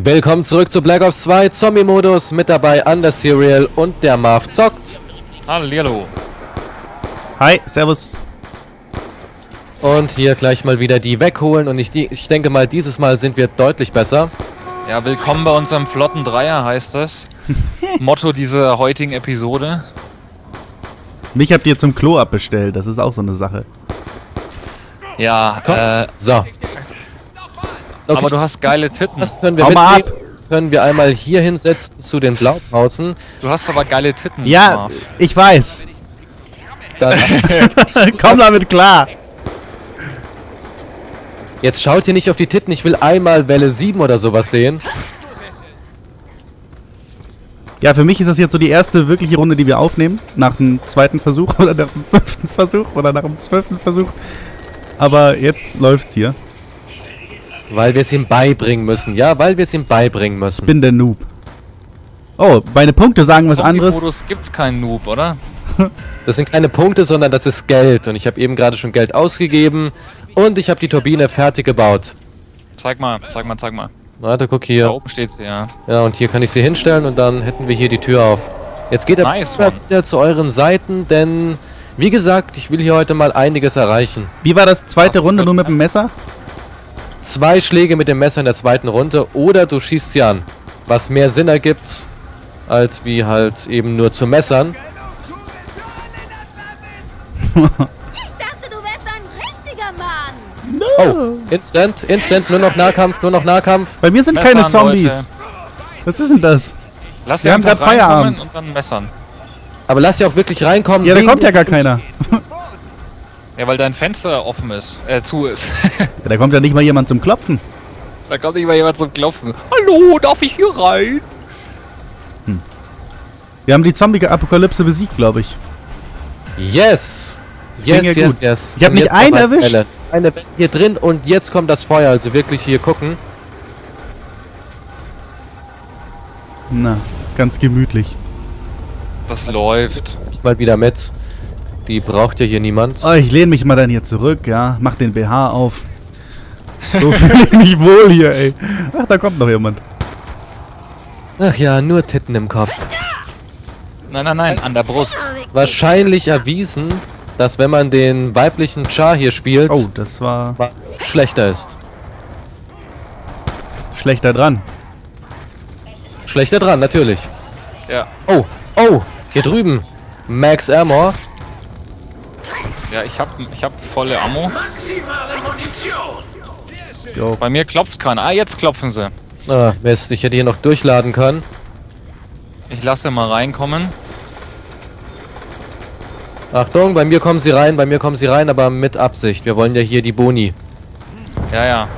Willkommen zurück zu Black Ops 2 Zombie-Modus, mit dabei UnderSerial und der Marv zockt. Hallihallo. Hi, servus. Und hier gleich mal wieder die wegholen und ich denke mal, dieses Mal sind wir deutlich besser. Ja, willkommen bei unserem flotten Dreier heißt das. Motto dieser heutigen Episode. Mich habt ihr zum Klo abbestellt, das ist auch so eine Sache. Ja, komm. So. Okay. Aber du hast geile Titten. Das können wir mitnehmen. Können wir einmal hier hinsetzen zu den Blaupausen. Du hast aber geile Titten. Ja, Marv. Ich weiß. Dann komm damit klar. Jetzt schaut hier nicht auf die Titten. Ich will einmal Welle 7 oder sowas sehen. Ja, für mich ist das jetzt so die erste wirkliche Runde, die wir aufnehmen. Nach dem zweiten Versuch oder nach dem fünften Versuch oder nach dem 12. Versuch. Aber jetzt läuft's hier. Weil wir es ihm beibringen müssen. Ja, weil wir es ihm beibringen müssen. Ich bin der Noob. Oh, meine Punkte sagen was anderes. Im Modus gibt's keinen Noob, oder? Das sind keine Punkte, sondern das ist Geld. Und ich habe eben gerade schon Geld ausgegeben. Und ich habe die Turbine fertig gebaut. Zeig mal, zeig mal, zeig mal. Warte, guck hier. Da oben steht sie, ja. Ja, und hier kann ich sie hinstellen und dann hätten wir hier die Tür auf. Jetzt geht er wieder zu euren Seiten, denn... Wie gesagt, ich will hier heute mal einiges erreichen. Wie war das? Zweite Runde nur mit dem Messer? 2 Schläge mit dem Messer in der zweiten Runde oder du schießt sie an. Was mehr Sinn ergibt, als wie halt eben nur zu messern. Ich dachte, du wärst ein richtiger Mann. No. Oh, Instant, Instant, nur noch Nahkampf, nur noch Nahkampf. Bei mir sind messern, keine Zombies. Leute. Was ist denn das? Lass sie einfach Feierabend und dann messern. Aber lass sie auch wirklich reinkommen. Ja, da kommt ja gar keiner. Ja, weil dein Fenster offen ist, zu ist. Ja, da kommt ja nicht mal jemand zum Klopfen. Da kommt nicht mal jemand zum Klopfen. Hallo, darf ich hier rein? Hm. Wir haben die Zombie-Apokalypse besiegt, glaube ich. Yes! Yes, yes, yes, yes. Ich habe nicht einen erwischt. Eine hier drin und jetzt kommt das Feuer, also wirklich hier gucken. Na, ganz gemütlich. Das läuft. Ich mal wieder mit. Die braucht ja hier niemand. Oh, ich lehne mich mal dann hier zurück, ja. Mach den BH auf. So fühle ich mich wohl hier, ey. Ach, da kommt noch jemand. Ach ja, nur Titten im Kopf. Nein, nein, nein, an der Brust. Wahrscheinlich erwiesen, dass wenn man den weiblichen Char hier spielt... Oh, das war... ...schlechter ist. Schlechter dran. Schlechter dran, natürlich. Ja. Oh, oh, hier drüben. Max Armor. Ja, ich hab volle Ammo. Maximale Munition. So. Bei mir klopft keiner. Ah, jetzt klopfen sie. Ah, Mist, ich hätte hier noch durchladen können. Ich lasse mal reinkommen. Achtung, bei mir kommen sie rein, aber mit Absicht. Wir wollen ja hier die Boni. Ja, ja.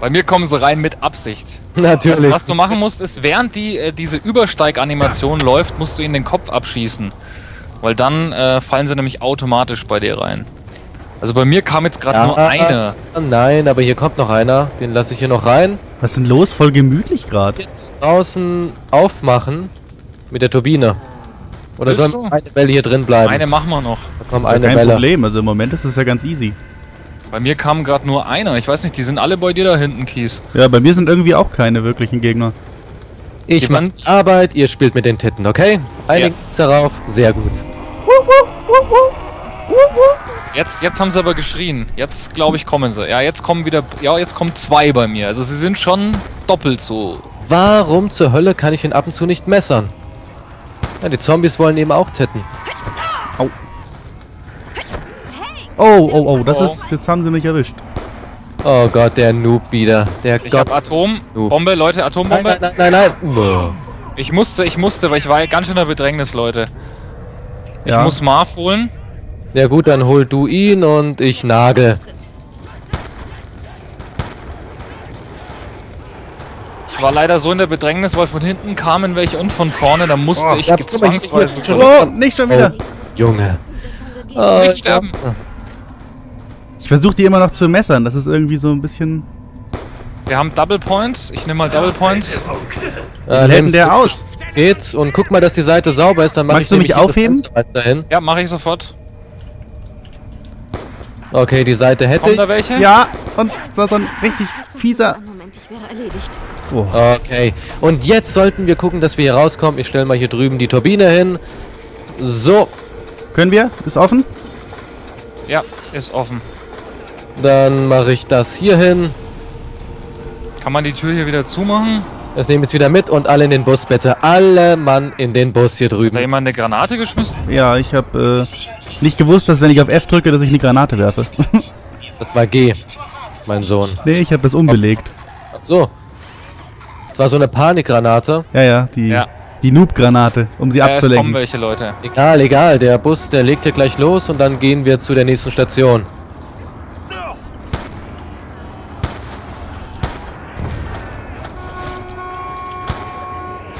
Bei mir kommen sie rein mit Absicht. Natürlich. Was du machen musst, ist, während diese Übersteiganimation läuft, musst du ihnen den Kopf abschießen. Weil dann fallen sie nämlich automatisch bei dir rein. Also bei mir kam jetzt gerade ja, nur einer. Nein, aber hier kommt noch einer. Den lasse ich hier noch rein. Was ist denn los? Voll gemütlich gerade. Jetzt draußen aufmachen mit der Turbine. Oder soll eine Welle hier drin bleiben? Eine machen wir noch. Da kommt eine Welle. Kein Problem. Also im Moment ist es ja ganz easy. Bei mir kam gerade nur einer. Ich weiß nicht, die sind alle bei dir da hinten, Kies. Ja, bei mir sind irgendwie auch keine wirklichen Gegner. Ich mache Arbeit, ihr spielt mit den Titten, okay? Einiges darauf, sehr gut. Jetzt haben sie aber geschrien. Jetzt, glaube ich, kommen sie. Ja, jetzt kommen wieder... Ja, jetzt kommen 2 bei mir. Also sie sind schon doppelt so. Warum zur Hölle kann ich ihn ab und zu nicht messern? Ja, die Zombies wollen eben auch Titten. Au. Oh, oh, oh, das ist... Jetzt haben sie mich erwischt. Oh Gott, der Noob wieder. Ich hab Atombombe, Leute, Atombombe. Nein, nein, nein, nein. Ich musste, weil ich war ganz schön in der Bedrängnis, Leute. Ich muss Marv holen. Ja gut, dann hol du ihn und ich nagel. Ich war leider so in der Bedrängnis, weil von hinten kamen welche und von vorne, da musste ich gezwangsweise... Oh, nicht schon wieder! Oh, Junge. Oh, nicht sterben. Ich versuche die immer noch zu messern, das ist irgendwie so ein bisschen... Wir haben Double Points, ich nehme mal Double Points. Nimm der aus. Geht's und guck mal, dass die Seite sauber ist, dann mach ich mich aufheben? Dahin. Ja, mache ich sofort. Okay, die Seite hätte ich. Kommen da welche? Ja, sonst so ein richtig fieser... Moment, ich wäre erledigt. Oh. Okay. Und jetzt sollten wir gucken, dass wir hier rauskommen. Ich stelle mal hier drüben die Turbine hin. So. Können wir? Ist offen? Ja, ist offen. Dann mache ich das hier hin. Kann man die Tür hier wieder zumachen? Das nehmen wir jetzt wieder mit und alle in den Bus, bitte. Alle Mann in den Bus hier drüben. Hat da jemand eine Granate geschmissen? Ja, ich habe nicht gewusst, dass wenn ich auf F drücke, dass ich eine Granate werfe. Das war G, mein Sohn. Nee, ich habe das umbelegt. Ach so. Das war so eine Panikgranate. Ja, die Noob-Granate, um sie abzulenken. Es kommen welche Leute. Egal, der Bus, der legt hier gleich los und dann gehen wir zu der nächsten Station.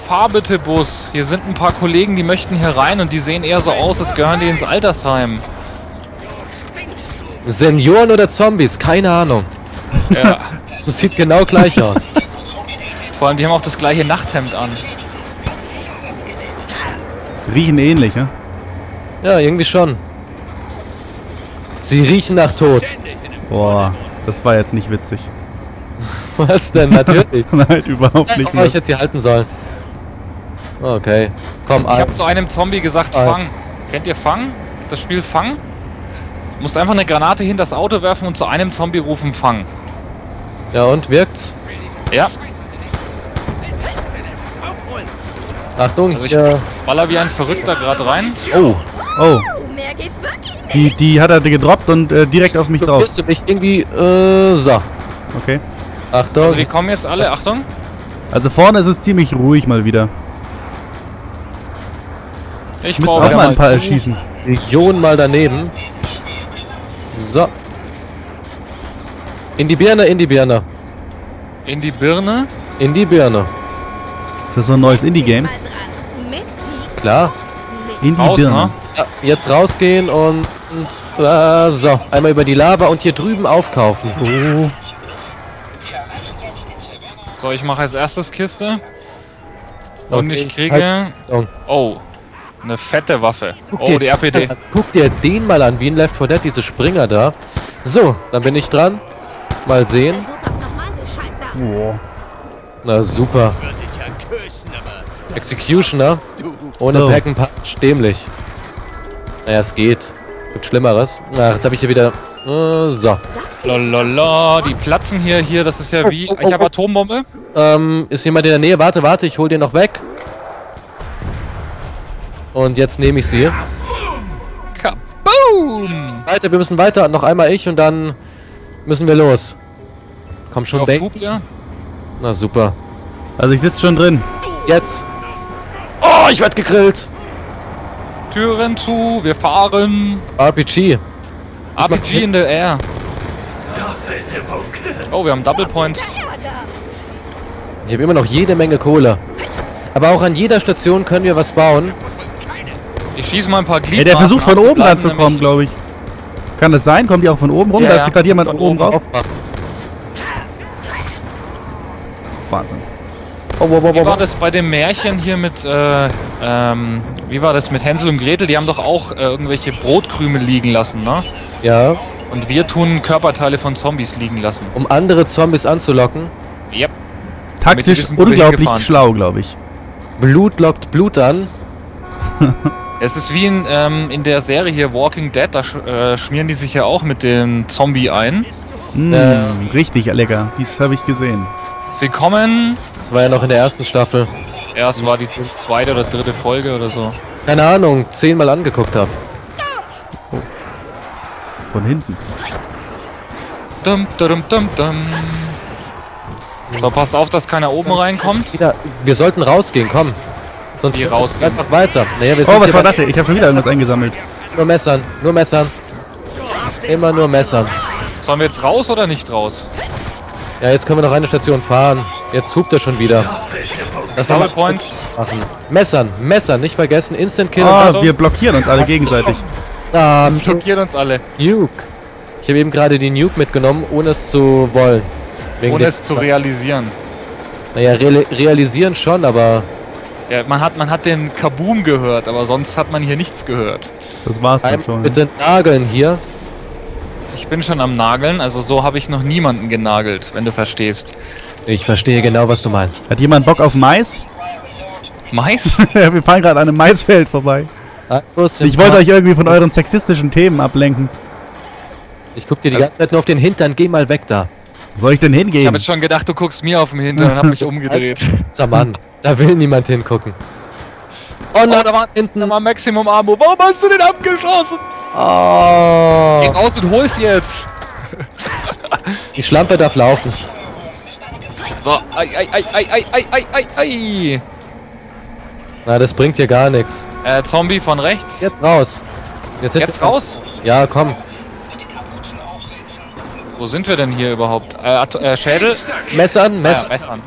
Fahr bitte, Bus. Hier sind ein paar Kollegen, die möchten hier rein und die sehen eher so aus, als gehören die ins Altersheim. Senioren oder Zombies? Keine Ahnung. Ja. Das sieht genau gleich aus. Vor allem, die haben auch das gleiche Nachthemd an. Riechen ähnlich, ja? Ja, irgendwie schon. Sie riechen nach Tod. Boah, das war jetzt nicht witzig. Was denn? Natürlich. Nein, überhaupt nicht. Ich jetzt hier halten sollen. Okay, komm an. Ich hab zu einem Zombie gesagt, Fang. Kennt ihr Fang? Das Spiel Fang? Du musst einfach eine Granate hinter das Auto werfen und zu einem Zombie rufen, Fang. Ja und, wirkt's? Ja. Achtung, also ich baller wie ein Verrückter gerade rein. Oh. Die hat er gedroppt und direkt auf mich drauf. Du bist irgendwie, so. Okay. Achtung. Also wir kommen jetzt alle, Achtung. Also vorne ist es ziemlich ruhig mal wieder. Ich muss auch mal ein paar erschießen. Region mal daneben. So. In die Birne, in die Birne. In die Birne? In die Birne. Ist das so ein neues Indie-Game? Klar. In die Birne. Ja, jetzt rausgehen und so. Einmal über die Lava und hier drüben aufkaufen. Oh. So, ich mache als erstes Kiste. Und ich kriege... Oh. Eine fette Waffe. Oh, die RPD. Guck dir den mal an, wie in Left 4 Dead, diese Springer da. So, dann bin ich dran. Mal sehen. Wow. Na super. Executioner. Ohne Pack'n Punch. Dämlich. Naja, es geht. Gibt Schlimmeres. Ach, jetzt habe ich hier wieder... so. Lololol, die platzen hier. Das ist ja wie... Ich habe Atombombe. Ist jemand in der Nähe? Warte, ich hol den noch weg. Und jetzt nehme ich sie. Kaboom! Alter, wir müssen weiter. Noch einmal ich und dann müssen wir los. Komm schon, Bang. Ja? Na super. Also ich sitze schon drin. Jetzt. Oh, ich werde gegrillt. Türen zu, wir fahren. RPG. RPG in the air. Oh, wir haben Double Points. Ich habe immer noch jede Menge Kohle. Aber auch an jeder Station können wir was bauen. Ich schieße mal ein paar Gliedmaßen. Ey, der versucht von oben ranzukommen, glaube ich. Kann das sein? Kommen die auch von oben rum? Ja, da hat sich gerade jemand von oben drauf. Wahnsinn. Oh, Wie war das bei dem Märchen hier mit, wie war das mit Hänsel und Gretel? Die haben doch auch irgendwelche Brotkrümel liegen lassen, ne? Ja. Und wir tun Körperteile von Zombies liegen lassen. Um andere Zombies anzulocken? Yep. Taktisch unglaublich schlau, glaube ich. Blut lockt Blut an. Es ist wie in der Serie hier Walking Dead, da schmieren die sich ja auch mit dem Zombie ein. Richtig lecker, dies habe ich gesehen. Sie kommen... Das war ja noch in der ersten Staffel. Ja, es war die zweite oder dritte Folge oder so. Keine Ahnung, 10-mal angeguckt habe. Oh. Von hinten. Dum, dum, dum, dum. So, passt auf, dass keiner oben reinkommt. Wir sollten rausgehen, komm. Sonst geht es einfach weiter. Naja, wir sind was war das hier? Ich habe schon wieder irgendwas eingesammelt. Nur Messern, nur Messern. Immer nur Messern. Sollen wir jetzt raus oder nicht raus? Ja, jetzt können wir noch eine Station fahren. Jetzt hupt er schon wieder. Das Double Points. Messern, nicht vergessen. Instant Kill. Ah, wir blockieren uns alle gegenseitig. Wir blockieren uns alle. Nuke. Ich habe eben gerade die Nuke mitgenommen, ohne es zu wollen. Ohne es zu realisieren. Naja, realisieren schon, aber... Ja, man hat den Kaboom gehört, aber sonst hat man hier nichts gehört. Das war's dann schon. Bitte nageln hier. Ich bin schon am Nageln, also so habe ich noch niemanden genagelt, wenn du verstehst. Ich verstehe genau, was du meinst. Hat jemand Bock auf Mais? Mais? Ja, wir fahren gerade an einem Maisfeld vorbei. Ich wollte euch irgendwie von euren sexistischen Themen ablenken. Ich guck dir die ganze Zeit nur auf den Hintern, geh mal weg da. Soll ich denn hingehen? Ich hab jetzt schon gedacht, du guckst mir auf den Hintern und hab mich umgedreht. So, Mann, da will niemand hingucken. Oh nein, da war hinten mal Maximum Ammo. Warum hast du den abgeschossen? Oh. Geh raus und hol's jetzt. Die Schlampe darf laufen. So, ei. Na, das bringt hier gar nichts. Zombie von rechts. Jetzt raus. Jetzt raus? Ja, komm. Wo sind wir denn hier überhaupt? Schädel? Messern, Messern.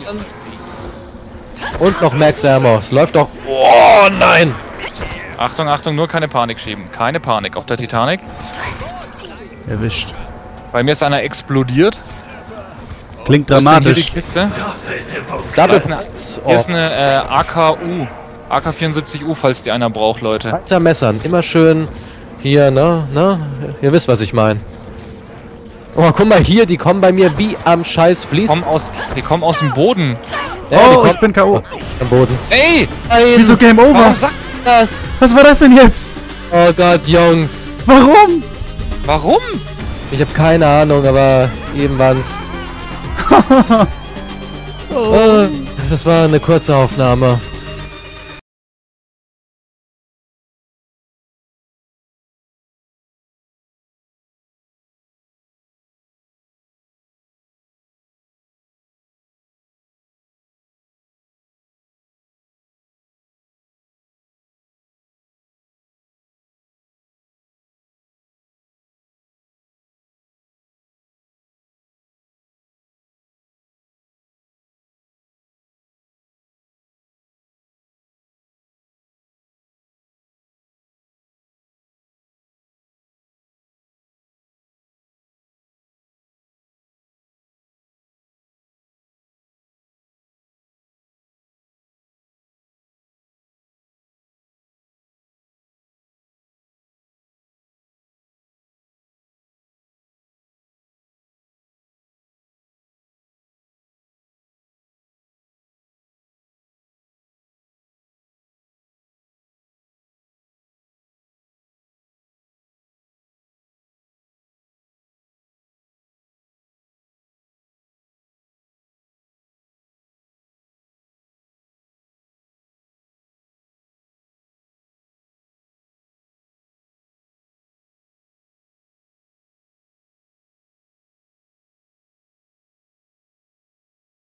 Und noch Max Ammo. Es läuft doch. Oh nein! Achtung, Achtung, nur keine Panik schieben. Keine Panik. Auf der Titanic. Erwischt. Bei mir ist einer explodiert. Klingt dramatisch. Hier die Kiste. Hier ist eine AKU. AK-74U, falls die einer braucht, Leute. Weiter messern. Immer schön hier, ne? Ihr wisst, was ich meine. Oh, guck mal hier, die kommen bei mir wie am Scheiß fließen. Die kommen aus dem Boden. Ja, oh, ich bin K.O. Am Boden. Ey! Wieso Game Over? Warum sagt das? Was war das denn jetzt? Oh Gott, Jungs. Warum? Warum? Ich habe keine Ahnung, aber eben waren's. Oh. Das war eine kurze Aufnahme.